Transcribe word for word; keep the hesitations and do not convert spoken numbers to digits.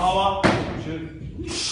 hava uçur.